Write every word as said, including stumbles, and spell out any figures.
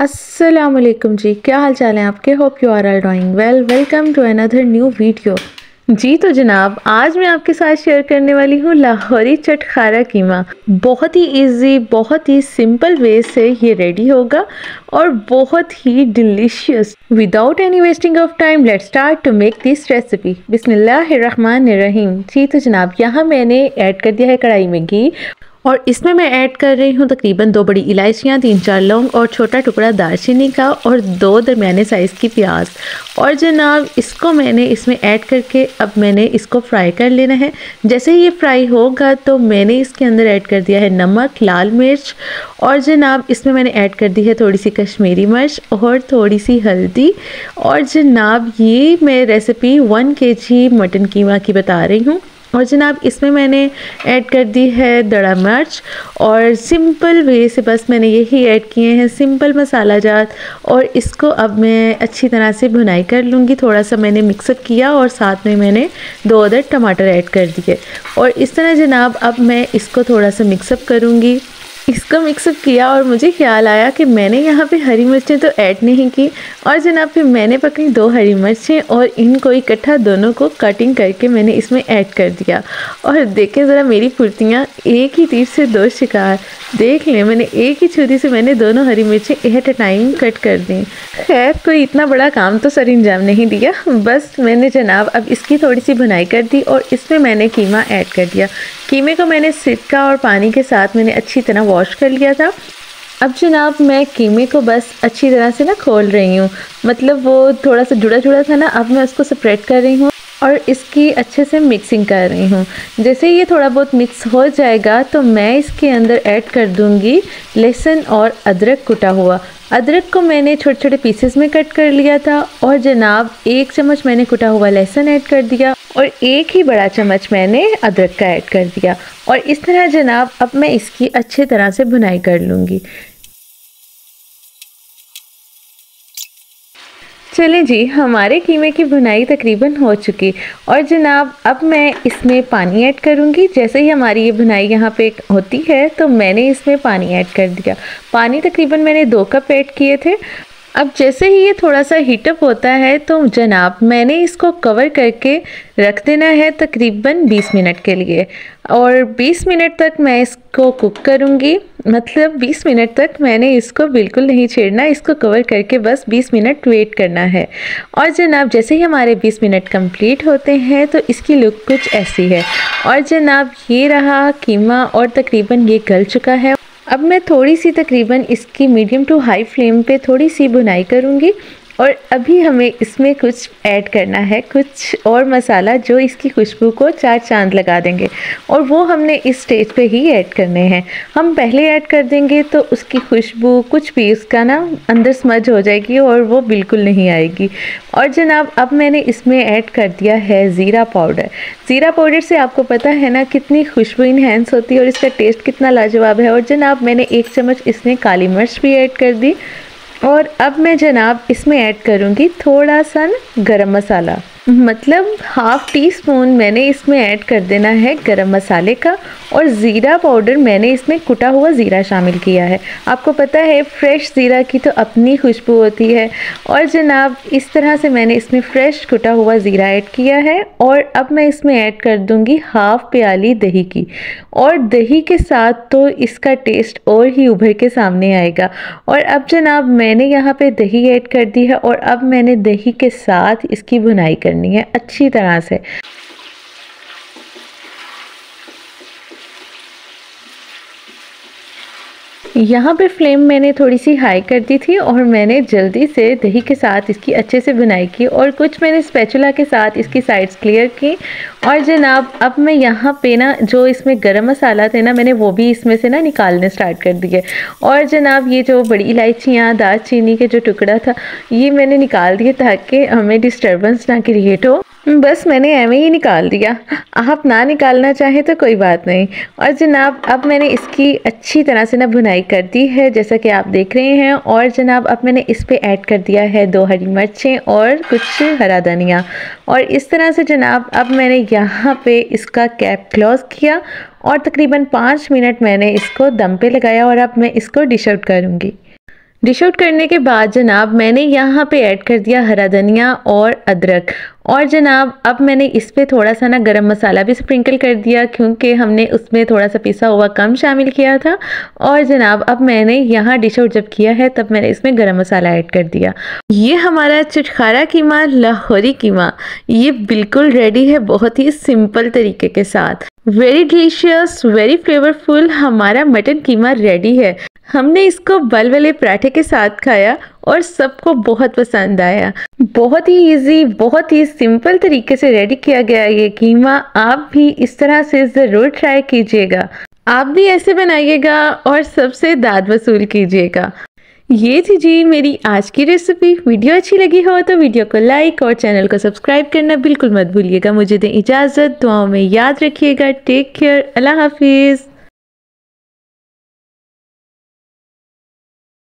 अस्सलाम वालेकुम जी, क्या हाल चाल है आपके। Hope you are all doing well. Welcome to another new video जी। तो जनाब आज मैं आपके साथ शेयर करने वाली हूँ लाहौरी चटखारा कीमा। बहुत ही इजी, बहुत ही सिंपल वे से ये रेडी होगा और बहुत ही delicious. Without any wasting of time let's start to make this recipe. बिस्मिल्लाहिर्रहमानिर्रहीम। जी तो जनाब यहाँ मैंने ऐड कर दिया है कढ़ाई में घी और इसमें मैं ऐड कर रही हूँ तकरीबन दो बड़ी इलायचियाँ, तीन चार लौंग और छोटा टुकड़ा दालचीनी का और दो दरमियाने साइज़ की प्याज। और जनाब इसको मैंने इसमें ऐड करके अब मैंने इसको फ्राई कर लेना है। जैसे ही ये फ्राई होगा तो मैंने इसके अंदर ऐड कर दिया है नमक, लाल मिर्च और जनाब इसमें मैंने ऐड कर दी है थोड़ी सी कश्मीरी मिर्च और थोड़ी सी हल्दी। और जनाब ये मैं रेसिपी वन के जी मटन कीमा की बता रही हूँ। और जनाब इसमें मैंने ऐड कर दी है दड़ा मिर्च और सिंपल वे से बस मैंने यही ऐड किए हैं, सिंपल मसाला जात। और इसको अब मैं अच्छी तरह से भुनाई कर लूँगी। थोड़ा सा मैंने मिक्सअप किया और साथ में मैंने दो अदर टमाटर ऐड कर दिए और इस तरह जनाब अब मैं इसको थोड़ा सा मिक्सअप करूँगी। इसको मिक्सअप किया और मुझे ख्याल आया कि मैंने यहाँ पे हरी मिर्चें तो ऐड नहीं की। और जनाब फिर मैंने पकड़ी दो हरी मिर्चें और इनको इकट्ठा दोनों को कटिंग करके मैंने इसमें ऐड कर दिया। और देखें ज़रा मेरी फुर्तियाँ, एक ही तीर से दो शिकार। देख लें मैंने एक ही छुरी से मैंने दोनों हरी मिर्चें एट अ टाइम कट कर दी। खैर कोई इतना बड़ा काम तो सर अंजाम नहीं दिया, बस मैंने जनाब अब इसकी थोड़ी सी भुनाई कर दी और इसमें मैंने कीमा ऐड कर दिया। कीमे को मैंने सिरका और पानी के साथ मैंने अच्छी तरह वॉश कर लिया था। अब जनाब मैं कीमे को बस अच्छी तरह से ना खोल रही हूँ, मतलब वो थोड़ा सा जुड़ा जुड़ा था ना, अब मैं उसको स्प्रेड कर रही हूँ और इसकी अच्छे से मिक्सिंग कर रही हूँ। जैसे ये थोड़ा बहुत मिक्स हो जाएगा तो मैं इसके अंदर ऐड कर दूँगी लहसुन और अदरक कुटा हुआ। अदरक को मैंने छोटे छोटे पीसेस में कट कर लिया था और जनाब एक चम्मच मैंने कुटा हुआ लहसुन ऐड कर दिया और एक ही बड़ा चम्मच मैंने अदरक का ऐड कर दिया। और इस तरह जनाब अब मैं इसकी अच्छी तरह से भुनाई कर लूँगी। चलें जी, हमारे कीमे की भुनाई तकरीबन हो चुकी और जनाब अब मैं इसमें पानी ऐड करूंगी। जैसे ही हमारी ये भुनाई यहाँ पे होती है तो मैंने इसमें पानी ऐड कर दिया। पानी तकरीबन मैंने दो कप ऐड किए थे। अब जैसे ही ये थोड़ा सा हीटअप होता है तो जनाब मैंने इसको कवर करके रख देना है तकरीबन बीस मिनट के लिए। और बीस मिनट तक मैं इसको कुक करूँगी, मतलब बीस मिनट तक मैंने इसको बिल्कुल नहीं छेड़ना, इसको कवर करके बस बीस मिनट वेट करना है। और जनाब जैसे ही हमारे बीस मिनट कंप्लीट होते हैं तो इसकी लुक कुछ ऐसी है। और जनाब ये रहा कीमा और तकरीबन ये गल चुका है। अब मैं थोड़ी सी तकरीबन इसकी मीडियम टू हाई फ्लेम पे थोड़ी सी भुनाई करूँगी। और अभी हमें इसमें कुछ ऐड करना है, कुछ और मसाला जो इसकी खुशबू को चार चांद लगा देंगे और वो हमने इस स्टेज पे ही ऐड करने हैं। हम पहले ऐड कर देंगे तो उसकी खुशबू कुछ भी उसका ना अंदर स्मज हो जाएगी और वो बिल्कुल नहीं आएगी। और जनाब अब मैंने इसमें ऐड कर दिया है ज़ीरा पाउडर। ज़ीरा पाउडर से आपको पता है ना कितनी खुशबू इन्हेंस होती है और इसका टेस्ट कितना लाजवाब है। और जनाब मैंने एक चम्मच इसमें काली मिर्च भी ऐड कर दी। और अब मैं जनाब इसमें ऐड करूँगी थोड़ा सा ना गरम मसाला, मतलब हाफ़ टी स्पून मैंने इसमें ऐड कर देना है गरम मसाले का। और ज़ीरा पाउडर मैंने इसमें कुटा हुआ ज़ीरा शामिल किया है। आपको पता है फ्रेश ज़ीरा की तो अपनी खुशबू होती है। और जनाब इस तरह से मैंने इसमें फ़्रेश कुटा हुआ ज़ीरा ऐड किया है। और अब मैं इसमें ऐड कर दूँगी हाफ़ प्याली दही की। और दही के साथ तो इसका टेस्ट और ही उभर के सामने आएगा। और अब जनाब मैंने यहाँ पर दही ऐड कर दी है और अब मैंने दही के साथ इसकी भुनाई करनी है अच्छी तरह से। यहाँ पे फ्लेम मैंने थोड़ी सी हाई कर दी थी और मैंने जल्दी से दही के साथ इसकी अच्छे से भुनाई की और कुछ मैंने स्पैचुला के साथ इसकी साइड्स क्लियर की। और जनाब अब मैं यहाँ पे ना जो इसमें गरम मसाला थे ना मैंने वो भी इसमें से ना निकालने स्टार्ट कर दिए। और जनाब ये जो बड़ी इलायचियाँ, दालचीनी के जो टुकड़ा था ये मैंने निकाल दिए ताकि हमें डिस्टर्बेंस ना क्रिएट हो। बस मैंने ऐवें ही निकाल दिया, आप ना निकालना चाहें तो कोई बात नहीं। और जनाब अब मैंने इसकी अच्छी तरह से ना भुनाई कर दी है जैसा कि आप देख रहे हैं। और जनाब अब मैंने इस पे ऐड कर दिया है दो हरी मिर्चें और कुछ हरा धनिया। और इस तरह से जनाब अब मैंने यहाँ पे इसका कैप क्लोज किया और तकरीबन पाँच मिनट मैंने इसको दम पे लगाया। और अब मैं इसको डिश आउट करूँगी। डिश आउट करने के बाद जनाब मैंने यहाँ पे ऐड कर दिया हरा धनिया और अदरक। और जनाब अब मैंने इस पर थोड़ा सा ना गरम मसाला भी स्प्रिंकल कर दिया क्योंकि हमने उसमें थोड़ा सा पिसा हुआ कम शामिल किया था। और जनाब अब मैंने यहाँ डिश आउट जब किया है तब मैंने इसमें गरम मसाला ऐड कर दिया। ये हमारा चिटखारा कीमा, लाहौरी कीमा, ये बिल्कुल रेडी है बहुत ही सिंपल तरीके के साथ। वेरी डिलीशियस, वेरी फ्लेवरफुल हमारा मटन कीमा रेडी है। हमने इसको बल वाले पराठे के साथ खाया और सबको बहुत पसंद आया। बहुत ही इजी, बहुत ही सिंपल तरीके से रेडी किया गया ये कीमा। आप भी इस तरह से ज़रूर ट्राई कीजिएगा, आप भी ऐसे बनाइएगा और सबसे दाद वसूल कीजिएगा। ये थी जी मेरी आज की रेसिपी। वीडियो अच्छी लगी हो तो वीडियो को लाइक और चैनल को सब्सक्राइब करना बिल्कुल मत भूलिएगा। मुझे दें इजाज़त, दुआओं में याद रखिएगा। टेक केयर, अल्लाह हाफिज़।